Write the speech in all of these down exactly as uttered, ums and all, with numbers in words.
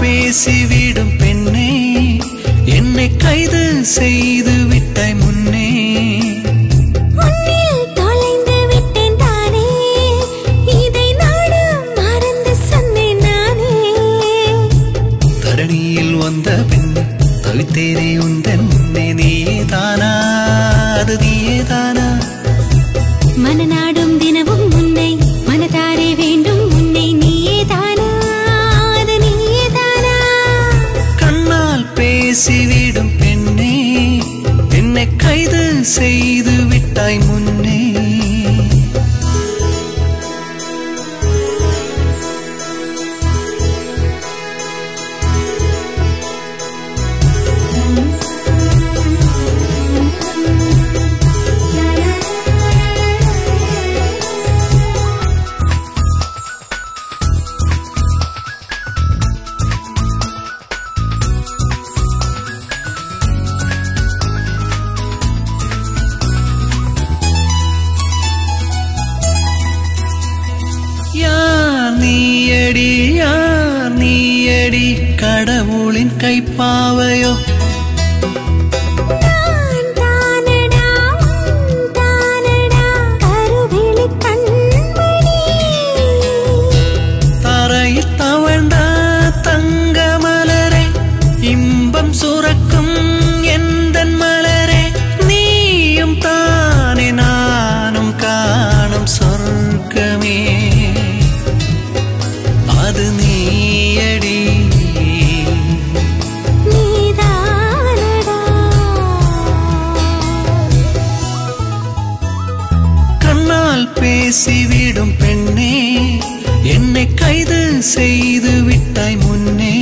பேசிவிடும் பெண்ணே என்னை கைது செய்து விட்டாய் முன்னே உன்னில் தொலைந்து விட்டேன் தானே இதை நானும் மறந்து சொன்னேன் நானே தரணியில் வந்த பெண் தவித்தேனே உந்தன் முன்னே நீயே தானா அது நீயே தானா மனநாடும் தினமும் முன்னை மனதாரே வேண்டும் முன்னை நீயே தானா அது நீயே தானா கண்ணால் பேசிவிடும் பெண்ணே என்னை கைது செய்து விட்டாய் முன்னே கடவுளின் கைப்பாவையோ தரையில் தவழ்ந்த தங்க மலரே இன்பம் சுரக்கும் எந்தன் மலரே நீயும் தானே நானும் காணும் சொர்க்கமே அது நீயடி பேசிவிடும் பெண்ணே என்னை கைது செய்து விட்டாய் முன்னே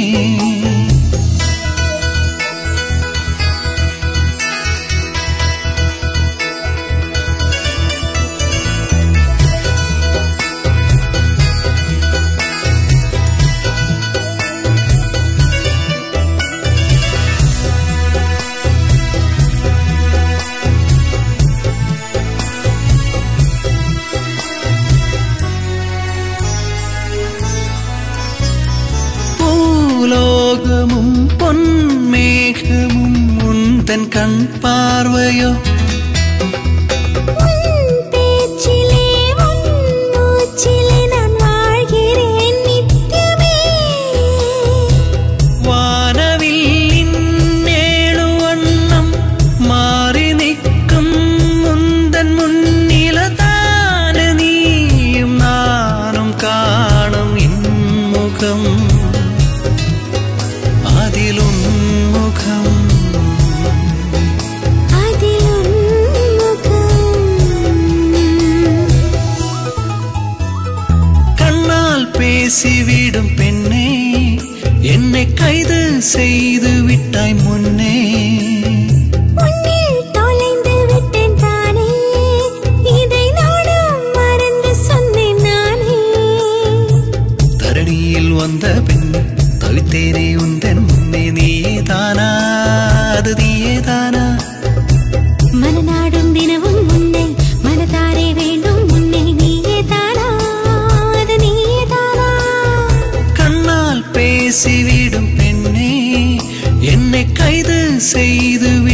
உந்தன் கண் பார்வையோ உன் பேச்சிலே உன் மூச்சிலே நான் வாழ்கிறேன் நித்தியமே வானவில்லின் ஏழு வண்ணம் மாறி நிற்கும் உந்தன் முன்னிலதான் நீயும் நானும் காணும் இன்முகம் அதிலும் முகம் பேசிவிடும் பெண்ணே என்னை கைது செய்து விட்டாய் முன்னே உன்னில் தொலைந்து விட்டேன் தானே இதை நானும் மறந்து சொன்னேன் நானே தரணியில் வந்த பெண் தவித்தேனே உந்தன் முன்னே நீயே தானா அது நீயே தானா மனநாடும் தினமும் முன்னை மனதாரே வேண்டும் முன்னை நீயே தானா அது நீயே தானா கண்ணால் பேசிவிடும் பெண்ணே என்னை கைது செய்து